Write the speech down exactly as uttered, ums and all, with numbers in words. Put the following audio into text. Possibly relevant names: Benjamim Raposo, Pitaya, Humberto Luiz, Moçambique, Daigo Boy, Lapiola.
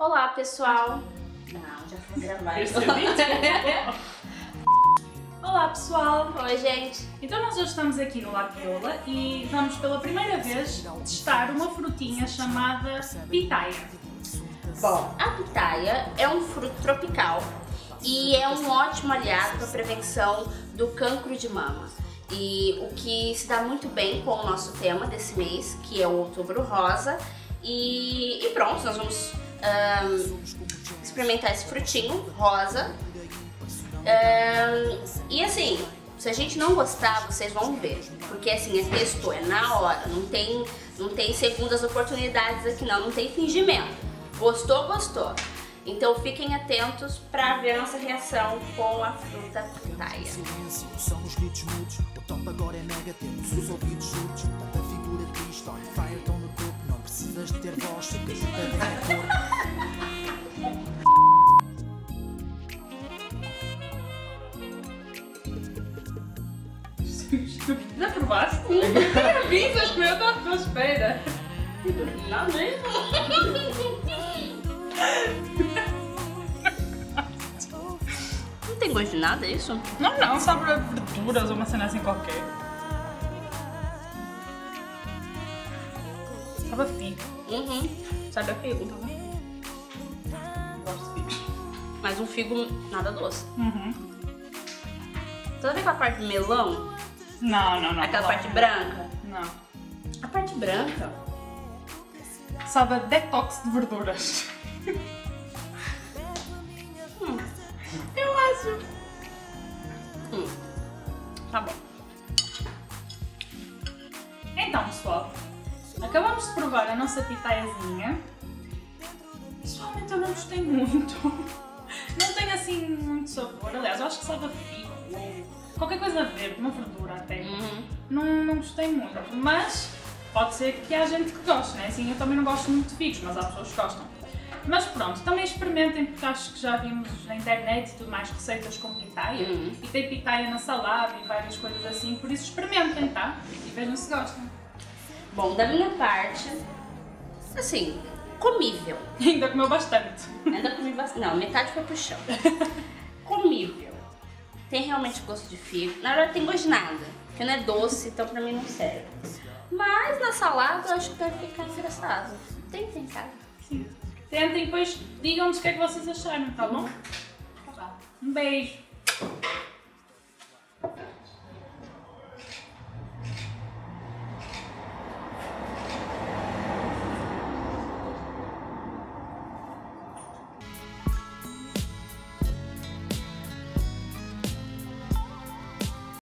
Olá, pessoal! Não, já foi gravar isso. Olá, pessoal! Oi, gente! Então nós hoje estamos aqui no Lapiola e vamos pela primeira vez testar uma frutinha chamada Pitaya. Bom, a pitaya é um fruto tropical e é um ótimo aliado para a prevenção do cancro de mama. E o que se dá muito bem com o nosso tema desse mês, que é o Outubro Rosa. E, e pronto, nós vamos um, experimentar esse frutinho rosa. Um, e assim, se a gente não gostar, vocês vão ver. Porque assim, é texto, é na hora, não tem, não tem segundas oportunidades aqui não, não tem fingimento. Gostou, gostou. Então fiquem atentos para ver a nossa reação com a fruta pitaya. São os gritos mudos, o top agora é mega, temos os ouvidos juntos, tanta figura triste, olha, fire tão no corpo, não precisas de ter voz, se queres ter cor. Já provaste? Vim, acho que eu estava à tua espera. Não mesmo? Não tem gosto de nada, é isso? Não, não, sabe a frituras ou uma cena assim qualquer. Sabe a figo. Uhum. Sabe a figo também. Gosto de figo. Mas um figo nada doce. Uhum. Toda vez com a parte de melão? Não, não, não. Aquela parte branca? Não. A parte branca? Sabe a detox de verduras. Hum. Eu acho. Hum. Tá bom. Então, pessoal, acabamos de provar a nossa pitaiazinha. Pessoalmente eu não gostei muito. Não tem assim muito sabor. Aliás, eu acho que sabe a figo. Qualquer coisa verde, uma verdura até. Uhum. Não, não gostei muito. Mas pode ser que há gente que goste, né? Assim, eu também não gosto muito de figos, mas há pessoas que gostam. Mas pronto, também experimentem, porque acho que já vimos na internet e tudo mais receitas com pitaya. Uhum. E tem pitaya na salada e várias coisas assim, por isso experimentem, tá? E vejam se gostam. Bom, da minha parte, assim, comível. Ainda comeu bastante. Ainda comi bastante. Não, metade foi pro chão. Comível. Tem realmente gosto de figo. Na verdade tem gosto de nada, porque não é doce, então pra mim não serve. Mas na salada eu acho que deve ficar engraçado. Tem, tem cara. Sim. Tentem, depois digam-nos o que é que vocês acharam, tá bom? Tá bom. Um beijo!